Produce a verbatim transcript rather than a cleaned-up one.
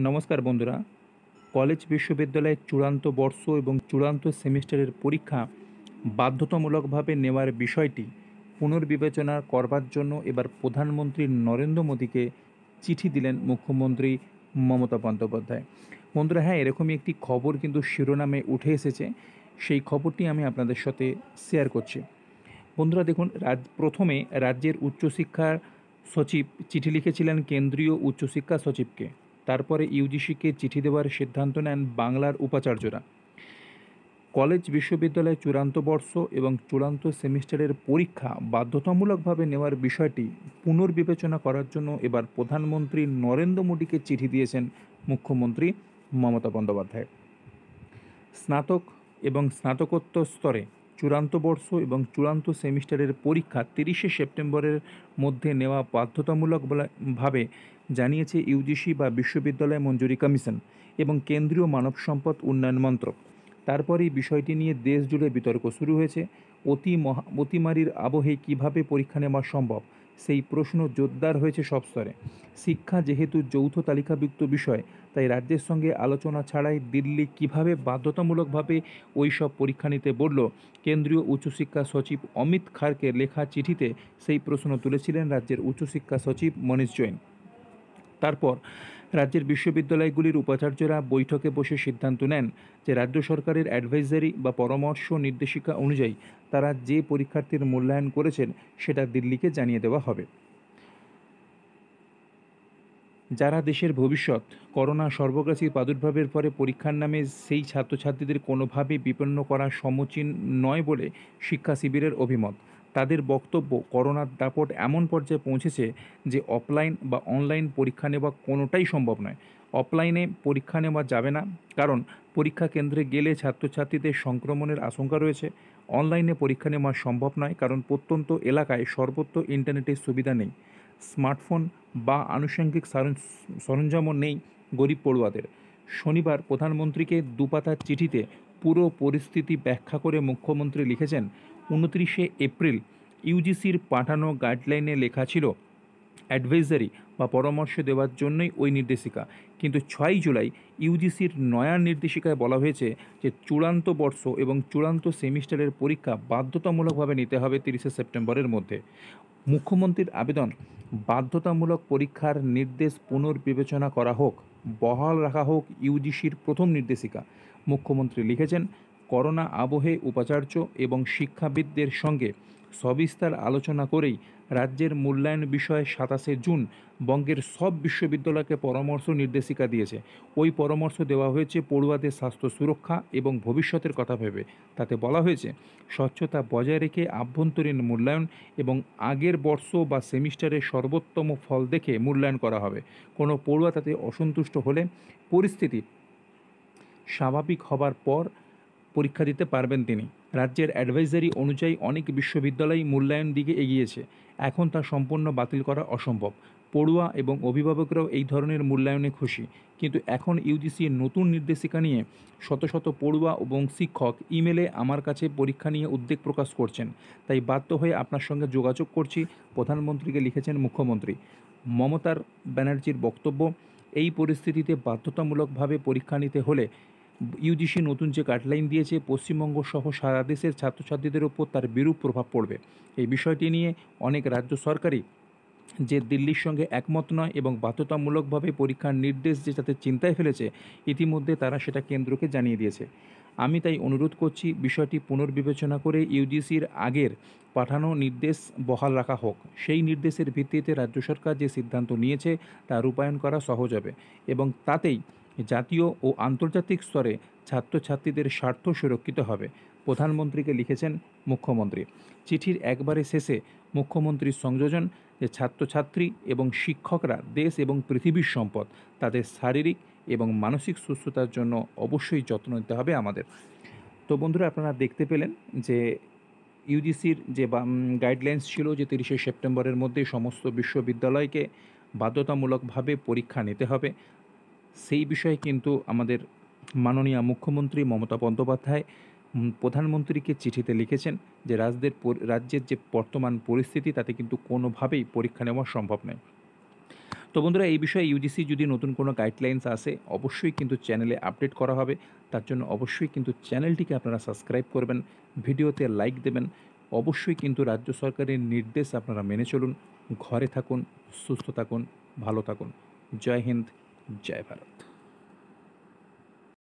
नमस्कार बंधुरा कलेज विश्वविद्यालय चूड़ान्त बर्ष और चूड़ान्त सेमिस्टारेर परीक्षा बाध्यतामूलकभावे नेवार विषयटी पुनर्विवेचना करबार जन्य एबार प्रधानमंत्री नरेंद्र मोदी के चिठी दिलेन मुख्यमंत्री ममता बंद्योपाध्याय। बंधुरा हाँ एरकमई एकटी खबर किन्तु शिरोनामे उठे एसेछे, सेई खबरटी आमि आपनादेर साथे शेयर करछि। बंधुरा देखुन राज प्रथमे राज्येर उच्चशिक्षा सचिव चिठी लिखेछिलेन केंद्रीय उच्चशिक्षा सचिवके, तारपरे यूजीसी के चिठी देवार सिद्धांत नेन बांगलार उपाचार्यरा। कलेज विश्वविद्यालय चूड़ान्त बर्ष एवं चूड़ान्त सेमिस्टारेर परीक्षा बाध्यतामूलकभावे नेवार विषयटी पुनर्विवेचना करार जन्य एबार प्रधानमंत्री नरेंद्र मोदी के चिठी दिएछेन मुख्यमंत्री ममता बंद्योपाध्याय। स्नातक एवं स्नातकोत्तर स्तरे चूड़ान्त बर्ष एवं चूड़ान्त सेमिस्टारेर परीक्षा त्रिशे सेप्टेम्बरेर मध्य नेওয়া बाध्यतामूलकভাবে জানিয়েছে ইউজিসি বা বিশ্ববিদ্যালয় মঞ্জুরি কমিশন এবং কেন্দ্রীয় মানব সম্পদ উন্নয়ন মন্ত্রক। তারপরেই বিষয়টি নিয়ে দেশ জুড়ে বিতর্ক শুরু হয়েছে। অতি মহামারীর আবহে কিভাবে পরীক্ষা নেওয়া সম্ভব সেই প্রশ্ন জোরদার হয়েছে সব স্তরে। শিক্ষা যেহেতু যৌথ তালিকাভুক্ত বিষয়, তাই রাজ্যের সঙ্গে আলোচনা ছাড়াই দিল্লি কিভাবে বাধ্যতামূলকভাবে ওই সব পরীক্ষা নিতে বলল, কেন্দ্রীয় উচ্চশিক্ষা সচিব অমিত খারকে লেখা চিঠিতে সেই প্রশ্ন তুলেছিলেন রাজ্যের উচ্চশিক্ষা সচিব মনীষ জৈন। তারপর রাজ্যের বিশ্ববিদ্যালয়গুলির উপাচার্যরা বৈঠকে বসে সিদ্ধান্ত নেন যে রাজ্য সরকারের অ্যাডভাইজারি বা পরামর্শ নির্দেশিকা অনুযায়ী তারা যে পরীক্ষার্থীর মূল্যায়ন করেছেন সেটা দিল্লিকে জানিয়ে দেওয়া হবে। যারা দেশের ভবিষ্যৎ, করোনা সর্বগ্রাসী প্রাদুর্ভাবের পরে পরীক্ষার নামে সেই ছাত্রছাত্রীদের কোনোভাবেই বিপন্ন করা সমীচীন নয় বলে শিক্ষা শিবিরের অভিমত। তাদের বক্তব্য, করোনার দাপট এমন পর্যায়ে পৌঁছেছে যে অফলাইন বা অনলাইন পরীক্ষা নেওয়া কোনোটাই সম্ভব নয়। অফলাইনে পরীক্ষা নেওয়া যাবে না, কারণ পরীক্ষা কেন্দ্রে গেলে ছাত্রছাত্রীদের সংক্রমণের আশঙ্কা রয়েছে। অনলাইনে পরীক্ষা নেওয়া সম্ভব নয়, কারণ প্রত্যন্ত এলাকায় সর্বত্র ইন্টারনেটের সুবিধা নেই। স্মার্টফোন বা আনুষঙ্গিক সরঞ্জামও নেই গরিব পড়ুয়াদের। শনিবার প্রধানমন্ত্রীকে দুপাতার চিঠিতে পুরো পরিস্থিতি ব্যাখ্যা করে মুখ্যমন্ত্রী লিখেছেন, উনত্রিশে এপ্রিল ইউজিসির পাঠানো গাইডলাইনে লেখা ছিল অ্যাডভাইজারি বা পরামর্শ দেওয়ার জন্যই ওই নির্দেশিকা, কিন্তু ছয় জুলাই ইউজিসির নয়া নির্দেশিকায় বলা হয়েছে যে চূড়ান্ত বর্ষ এবং চূড়ান্ত সেমিস্টারের পরীক্ষা বাধ্যতামূলকভাবে নিতে হবে তিরিশে সেপ্টেম্বরের মধ্যে। মুখ্যমন্ত্রীর আবেদন, বাধ্যতামূলক পরীক্ষার নির্দেশ পুনর্বিবেচনা করা হোক, বহাল রাখা হোক ইউজিসির প্রথম নির্দেশিকা। মুখ্যমন্ত্রী লিখেছেন, করোনা আবহে উপাচার্য এবং শিক্ষাবিদদের সঙ্গে সবিস্তার আলোচনা করেই রাজ্যের মূল্যায়ন বিষয়ে সাতাশে জুন বঙ্গের সব বিশ্ববিদ্যালয়কে পরামর্শ নির্দেশিকা দিয়েছে। ওই পরামর্শ দেওয়া হয়েছে পড়ুয়াদের স্বাস্থ্য সুরক্ষা এবং ভবিষ্যতের কথা ভেবে। তাতে বলা হয়েছে, স্বচ্ছতা বজায় রেখে আভ্যন্তরীণ মূল্যায়ন এবং আগের বর্ষ বা সেমিস্টারের সর্বোত্তম ফল দেখে মূল্যায়ন করা হবে। কোনো পড়ুয়া তাতে অসন্তুষ্ট হলে পরিস্থিতি স্বাভাবিক হবার পর পরীক্ষা দিতে পারবেন তিনি। রাজ্যের অ্যাডভাইজারি অনুযায়ী অনেক বিশ্ববিদ্যালয় মূল্যায়ন দিকে এগিয়েছে, এখন তা সম্পূর্ণ বাতিল করা অসম্ভব। পড়ুয়া এবং অভিভাবকরাও এই ধরনের মূল্যায়নে খুশি, কিন্তু এখন ইউজিসির নতুন নির্দেশিকা নিয়ে শত শত পড়ুয়া এবং শিক্ষক ইমেলে আমার কাছে পরীক্ষা নিয়ে উদ্বেগ প্রকাশ করছেন, তাই বাধ্য হয়ে আপনার সঙ্গে যোগাযোগ করছি, প্রধানমন্ত্রীকে লিখেছেন মুখ্যমন্ত্রী। মমতা ব্যানার্জির বক্তব্য, এই পরিস্থিতিতে বাধ্যতামূলকভাবে পরীক্ষা নিতে হলে ইউজিসি নতুন যে গাইডলাইন দিয়েছে পশ্চিমবঙ্গ সহ সারা দেশের ছাত্রছাত্রীদের উপর তার বিরূপ প্রভাব পড়বে। এই বিষয়টি নিয়ে অনেক রাজ্য সরকারই যে দিল্লির সঙ্গে একমত নয় এবং বাধ্যতামূলকভাবে পরীক্ষার নির্দেশ যে তাতে চিন্তায় ফেলেছে, ইতিমধ্যে তারা সেটা কেন্দ্রকে জানিয়ে দিয়েছে। আমি তাই অনুরোধ করছি, বিষয়টি পুনর্বিবেচনা করে ইউজিসির আগের পাঠানো নির্দেশ বহাল রাখা হোক। সেই নির্দেশের ভিত্তিতে রাজ্য সরকার যে সিদ্ধান্ত নিয়েছে তা রূপায়ণ করা সহজ হবে এবং তাতেই জাতীয় ও আন্তর্জাতিক স্তরে ছাত্রছাত্রীদের স্বার্থ সুরক্ষিত হবে, প্রধানমন্ত্রীকে লিখেছেন মুখ্যমন্ত্রী। চিঠির একবারে শেষে মুখ্যমন্ত্রীর সংযোজন যে ছাত্রছাত্রী এবং শিক্ষকরা দেশ এবং পৃথিবীর সম্পদ, তাদের শারীরিক এবং মানসিক সুস্থতার জন্য অবশ্যই যত্ন নিতে হবে আমাদের। তো বন্ধুরা, আপনারা দেখতে পেলেন যে ইউজিসির যে গাইডলাইন্স ছিল যে তিরিশে সেপ্টেম্বরের মধ্যে সমস্ত বিশ্ববিদ্যালয়কে বাধ্যতামূলকভাবে পরীক্ষা নিতে হবে, সেই বিষয়ে কিন্তু আমাদের মাননীয় মুখ্যমন্ত্রী মমতা বন্দ্যোপাধ্যায় প্রধানমন্ত্রীকে চিঠিতে লিখেছেন যে রাজ্যের রাজ্যের যে বর্তমান পরিস্থিতি তাতে কিন্তু কোনোভাবেই পরীক্ষা নেওয়া সম্ভব নয়। तो बंधुरा এই বিষয়ে ইউজিসি যদি নতুন কোনো গাইডলাইন্স আসে অবশ্যই কিন্তু চ্যানেলে আপডেট করা হবে। তার জন্য অবশ্যই কিন্তু চ্যানেলটিকে আপনারা সাবস্ক্রাইব করবেন, ভিডিওতে লাইক দেবেন, অবশ্যই কিন্তু রাজ্য সরকারের নির্দেশ আপনারা মেনে চলুন, ঘরে থাকুন, সুস্থ থাকুন, ভালো থাকুন। জয় হিন্দ, জয় ভারত।